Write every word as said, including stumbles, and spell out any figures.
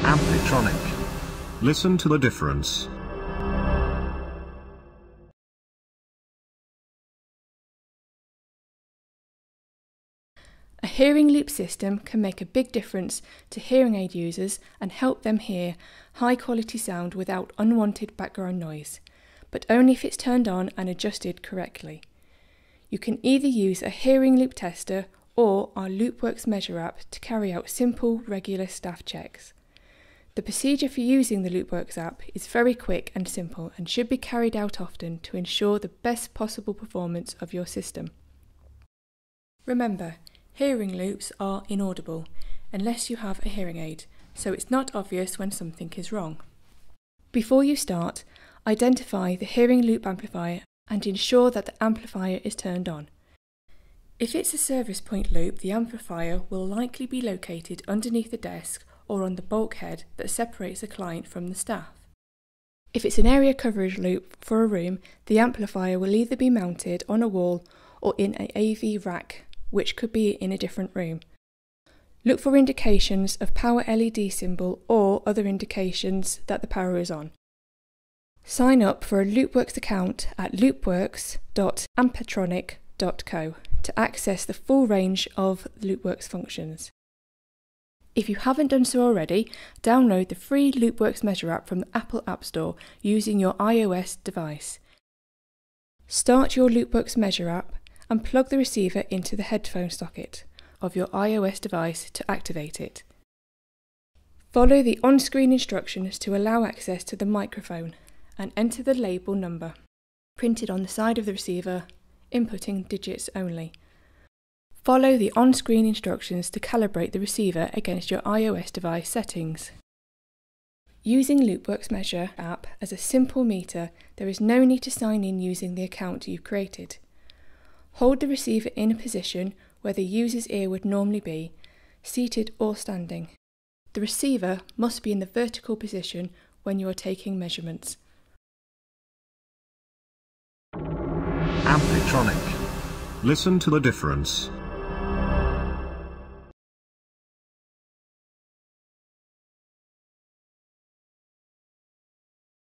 Ampetronic. Listen to the difference. A hearing loop system can make a big difference to hearing aid users and help them hear high-quality sound without unwanted background noise, but only if it's turned on and adjusted correctly. You can either use a hearing loop tester or our LoopWorks Measure app to carry out simple, regular staff checks. The procedure for using the LoopWorks app is very quick and simple and should be carried out often to ensure the best possible performance of your system. Remember, hearing loops are inaudible, unless you have a hearing aid, so it's not obvious when something is wrong. Before you start, identify the hearing loop amplifier and ensure that the amplifier is turned on. If it's a service point loop, the amplifier will likely be located underneath the desk or on the bulkhead that separates the client from the staff. If it's an area coverage loop for a room, the amplifier will either be mounted on a wall or in an A V rack, which could be in a different room. Look for indications of power L E D symbol or other indications that the power is on. Sign up for a LoopWorks account at loopworks dot ampetronic dot co to access the full range of LoopWorks functions. If you haven't done so already, download the free LoopWorks Measure app from the Apple App Store using your i O S device. Start your LoopWorks Measure app and plug the receiver into the headphone socket of your i O S device to activate it. Follow the on-screen instructions to allow access to the microphone and enter the label number, printed on the side of the receiver, inputting digits only. Follow the on-screen instructions to calibrate the receiver against your i O S device settings. Using LoopWorks Measure app as a simple meter, there is no need to sign in using the account you've created. Hold the receiver in a position where the user's ear would normally be, seated or standing. The receiver must be in the vertical position when you are taking measurements. Ampetronic. Listen to the difference.